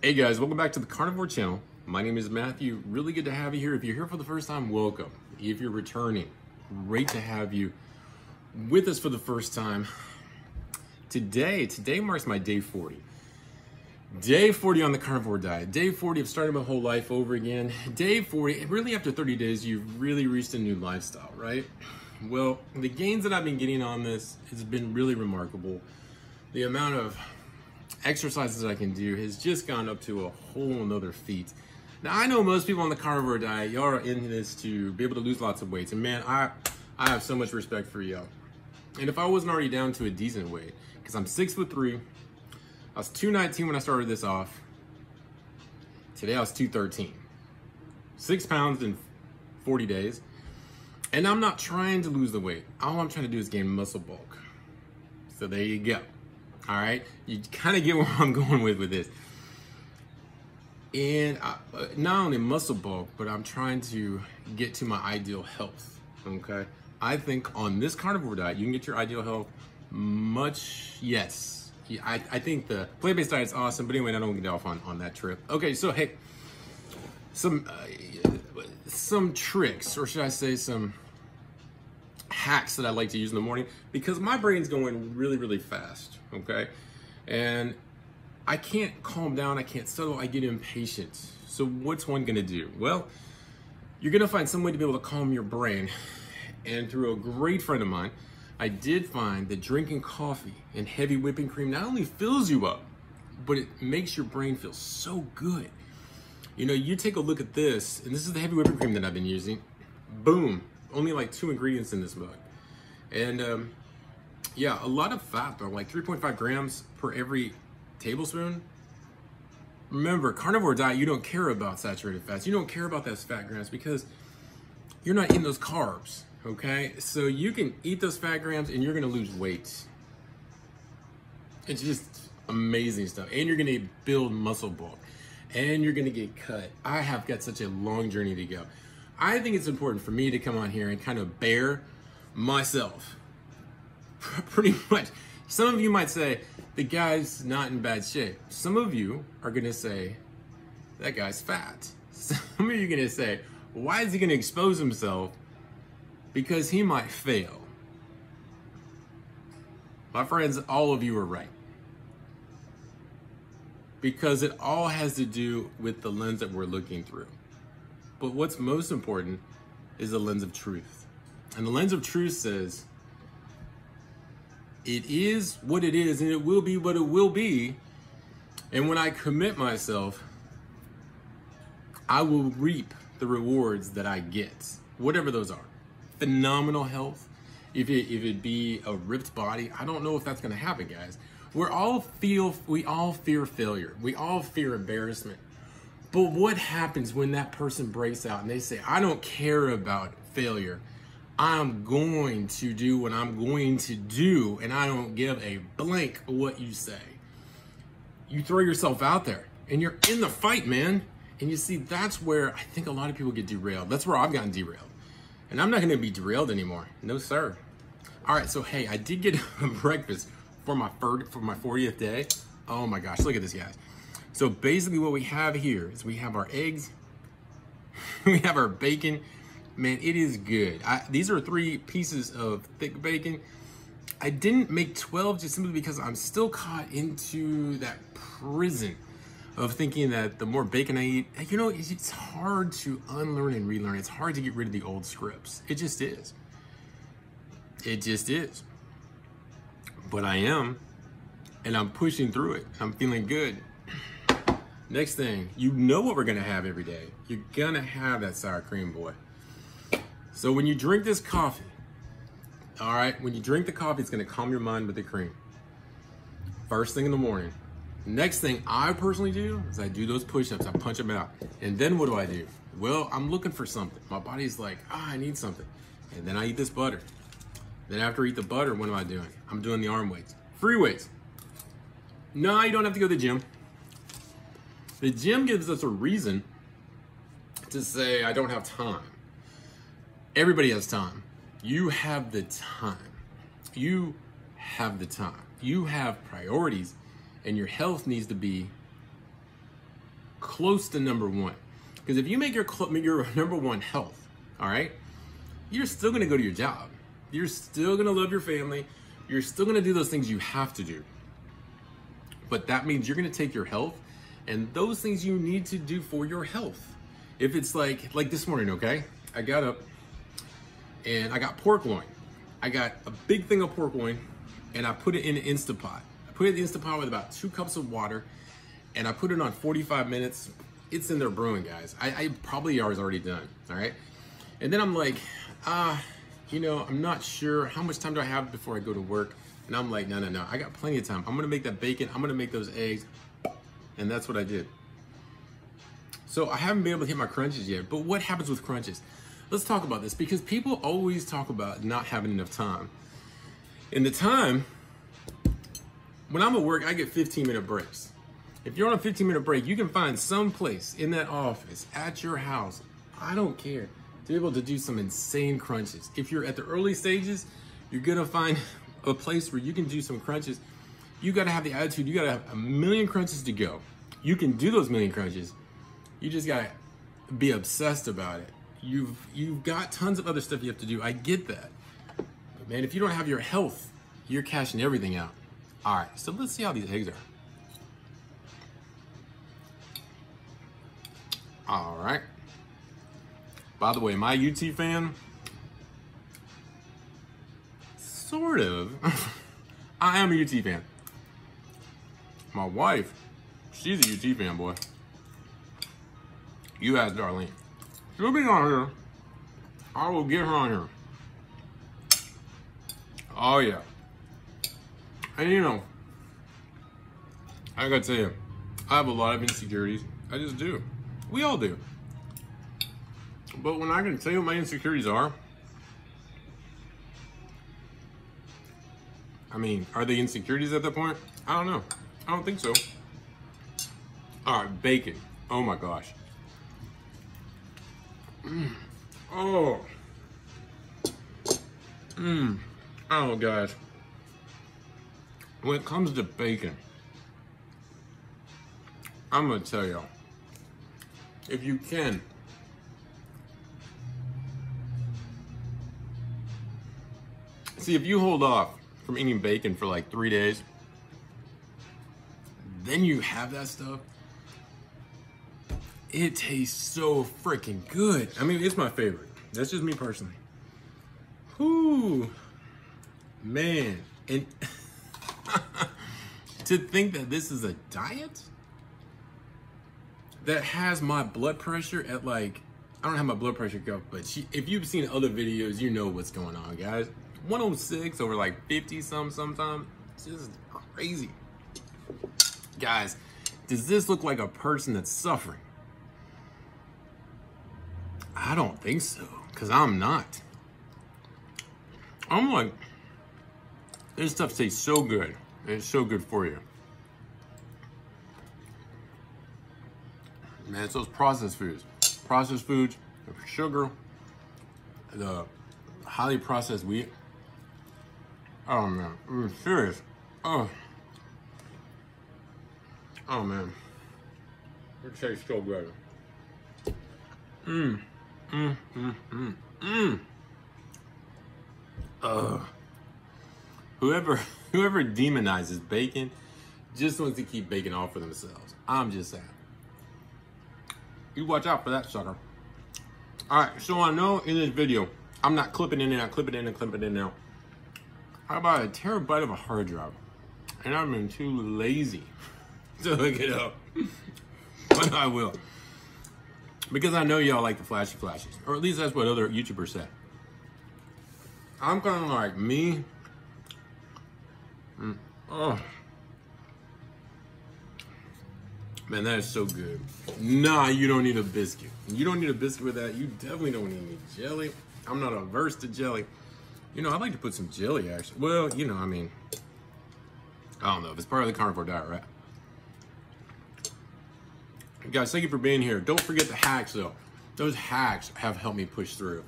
Hey guys, welcome back to the Carnivore channel. My name is Matthew. Really good to have you here. If you're here for the first time, welcome. If you're returning, great to have you with us for the first time. Today marks my day 40. Day 40 on the Carnivore diet. Day 40 of starting my whole life over again. Day 40, really after 30 days, you've really reached a new lifestyle, right? Well, the gains that I've been getting on this has been really remarkable. The amount of exercises I can do has just gone up to a whole nother feat. Now I know most people on the carnivore diet, y'all are in this to be able to lose lots of weight, and man, I have so much respect for y'all. And if I wasn't already down to a decent weight, because I'm 6'3", I was 219 when I started this off. Today I was 213, 6 pounds in 40 days. And I'm not trying to lose the weight. All I'm trying to do is gain muscle bulk. So there you go. All right, you kind of get where I'm going with this. And not only muscle bulk, but I'm trying to get to my ideal health, okay? I think on this carnivore diet, you can get your ideal health much, yes. I think the plant-based diet's awesome, but anyway, I don't get off on that trip. Okay, so hey, some tricks, or should I say some hacks that I like to use in the morning, because my brain's going really, really fast, okay? And I can't calm down, I can't settle, I get impatient. So what's one gonna do? Well, you're gonna find some way to be able to calm your brain. And through a great friend of mine, I did find that drinking coffee and heavy whipping cream not only fills you up, but it makes your brain feel so good. You know, you take a look at this, and this is the heavy whipping cream that I've been using. Boom. Only like 2 ingredients in this mug. And yeah, a lot of fat though, like 3.5 grams per every tablespoon. Remember, carnivore diet, you don't care about saturated fats. You don't care about those fat grams because you're not eating those carbs, okay? So you can eat those fat grams and you're gonna lose weight. It's just amazing stuff. And you're gonna build muscle bulk and you're gonna get cut. I have got such a long journey to go. I think it's important for me to come on here and kind of bare myself, pretty much. Some of you might say, the guy's not in bad shape. Some of you are gonna say, that guy's fat. Some of you are gonna say, why is he gonna expose himself? Because he might fail. My friends, all of you are right. Because it all has to do with the lens that we're looking through. But what's most important is the lens of truth. And the lens of truth says, it is what it is and it will be what it will be. And when I commit myself, I will reap the rewards that I get, whatever those are. Phenomenal health, if it be a ripped body, I don't know if that's gonna happen, guys. We all fear failure. We all fear embarrassment. But what happens when that person breaks out and they say, I don't care about failure. I'm going to do what I'm going to do and I don't give a blank what you say. You throw yourself out there and you're in the fight, man. And you see, that's where I think a lot of people get derailed. That's where I've gotten derailed. And I'm not gonna be derailed anymore. No, sir. All right, so hey, I did get breakfast for my 40th day. Oh my gosh, look at this, guys. So basically what we have here is we have our eggs, we have our bacon. Man, it is good. These are 3 pieces of thick bacon. I didn't make 12 just simply because I'm still caught into that prison of thinking that the more bacon I eat, you know, it's hard to unlearn and relearn. It's hard to get rid of the old scripts. It just is. It just is. But I am, and I'm pushing through it. I'm feeling good. Next thing, you know what we're gonna have every day. You're gonna have that sour cream, boy. So when you drink this coffee, all right, when you drink the coffee, it's gonna calm your mind with the cream. First thing in the morning. Next thing I personally do is I do those push-ups, I punch them out. And then what do I do? Well, I'm looking for something. My body's like, ah, I need something. And then I eat this butter. Then after I eat the butter, what am I doing? I'm doing the arm weights, free weights. No, you don't have to go to the gym. The gym gives us a reason to say, I don't have time. Everybody has time. You have the time. You have the time. You have priorities and your health needs to be close to number one. Because if you make your number one health, all right, you're still gonna go to your job. You're still gonna love your family. You're still gonna do those things you have to do. But that means you're gonna take your health and those things you need to do for your health. If it's like this morning, okay? I got up and I got pork loin. I got a big thing of pork loin and I put it in an Instapot. I put it in the Instapot with about 2 cups of water and I put it on 45 minutes. It's in there brewing, guys. I probably ours already done, all right? And then I'm like, you know, I'm not sure how much time do I have before I go to work. And I'm like, no, I got plenty of time. I'm gonna make that bacon, I'm gonna make those eggs. And that's what I did. So I haven't been able to hit my crunches yet, but what happens with crunches? Let's talk about this because people always talk about not having enough time. And the time, when I'm at work, I get 15-minute breaks. If you're on a 15-minute break, you can find some place in that office, at your house, I don't care, to be able to do some insane crunches. If you're at the early stages, you're gonna find a place where you can do some crunches. You gotta have the attitude, you gotta have a million crunches to go. You can do those million crunches. You just gotta be obsessed about it. You've got tons of other stuff you have to do. I get that. But man, if you don't have your health, you're cashing everything out. All right, so let's see how these eggs are. All right. By the way, my UT fan, sort of, I am a UT fan. My wife, she's a UT fan, boy. You asked Darlene. She'll be on here. I will get her on here. Oh yeah. And you know, I gotta tell you, I have a lot of insecurities. I just do. We all do. But when I can tell you what my insecurities are, I mean, are they insecurities at that point? I don't know. I don't think so. All right, bacon. Oh my gosh. Oh. Oh, guys. When it comes to bacon, I'm gonna tell y'all, if you can, see, if you hold off from eating bacon for like 3 days, then you have that stuff. It tastes so freaking good. I mean, it's my favorite. That's just me personally. Whoo, man. And to think that this is a diet that has my blood pressure at like, I don't have my blood pressure go, but if you've seen other videos, you know what's going on, guys. 106 over like 50 some sometimes. It's just crazy. Guys, does this look like a person that's suffering? I don't think so, because I'm not. I'm like, this stuff tastes so good, and it's so good for you. Man, it's those processed foods. Processed foods, the sugar, the highly processed wheat. Oh man, I'm serious. Oh man, it tastes so good. Whoever demonizes bacon just wants to keep bacon all for themselves. I'm just saying. You watch out for that sucker. All right, so I know in this video, I'm not clipping in and out, clipping in and clipping in now. How about a terabyte of a hard drive? And I've been too lazy to look it up, but I will. Because I know y'all like the flashy flashes, or at least that's what other YouTubers say. I'm kind of like me. Oh. Man, that is so good. Nah, you don't need a biscuit. You don't need a biscuit with that. You definitely don't need any jelly. I'm not averse to jelly. You know, I'd like to put some jelly, actually. Well, you know, I mean, I don't know. It's part of the carnivore diet, right? Guys, thank you for being here. Don't forget the hacks, though. Those hacks have helped me push through,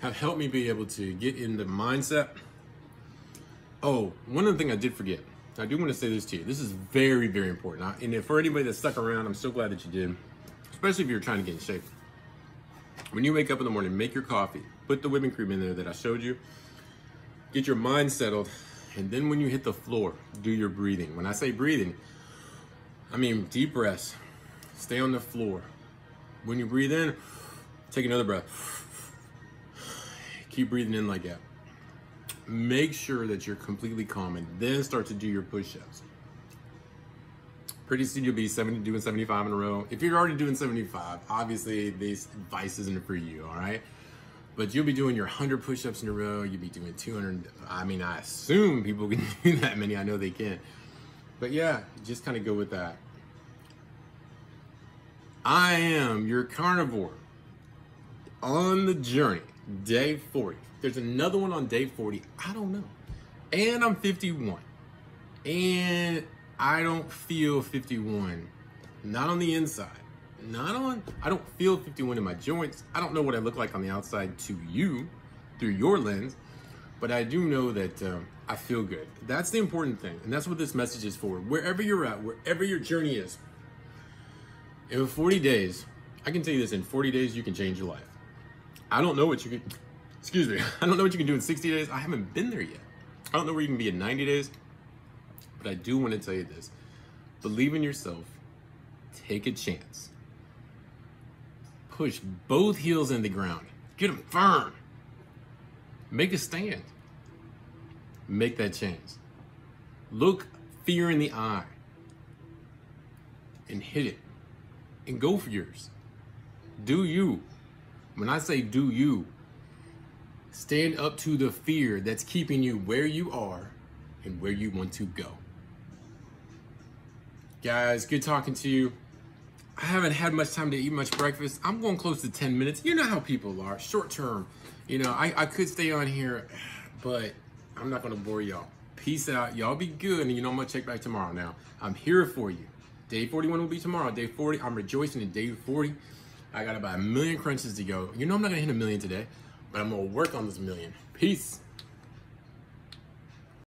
have helped me be able to get in the mindset. Oh, one other thing I did forget. I do want to say this to you. This is very, very important. And for anybody that stuck around, I'm so glad that you did, especially if you're trying to get in shape. When you wake up in the morning, make your coffee, put the whipping cream in there that I showed you, get your mind settled, and then when you hit the floor, do your breathing. When I say breathing, I mean deep breaths. Stay on the floor. When you breathe in, take another breath. Keep breathing in like that. Make sure that you're completely calm and then start to do your push-ups. Pretty soon you'll be doing 75 in a row. If you're already doing 75, obviously this advice isn't for you, all right? But you'll be doing your 100 push-ups in a row. You'll be doing 200. I mean, I assume people can do that many. I know they can. But yeah, just kind of go with that. I am your carnivore on the journey, day 40. There's another one on day 40. I don't know. And I'm 51. And I don't feel 51. Not on the inside. I don't feel 51 in my joints. I don't know what I look like on the outside to you through your lens, but I do know that I feel good. That's the important thing. And that's what this message is for. Wherever you're at, wherever your journey is, in 40 days, I can tell you this, in 40 days, you can change your life. I don't know what you can, excuse me, I don't know what you can do in 60 days. I haven't been there yet. I don't know where you can be in 90 days, but I do want to tell you this. Believe in yourself, take a chance. Push both heels in the ground. Get them firm. Make a stand. Make that change. Look fear in the eye and hit it and go for yours. Do you. When I say do you, stand up to the fear that's keeping you where you are and where you want to go. Guys, good talking to you. I haven't had much time to eat much breakfast. I'm going close to 10 minutes. You know how people are, short term. You know, I could stay on here, but I'm not gonna bore y'all. Peace out, y'all be good, and you know I'm gonna check back tomorrow now. I'm here for you. Day 41 will be tomorrow, day 40. I'm rejoicing in day 40. I got about 1 million crunches to go. You know I'm not gonna hit 1 million today, but I'm gonna work on this 1 million. Peace.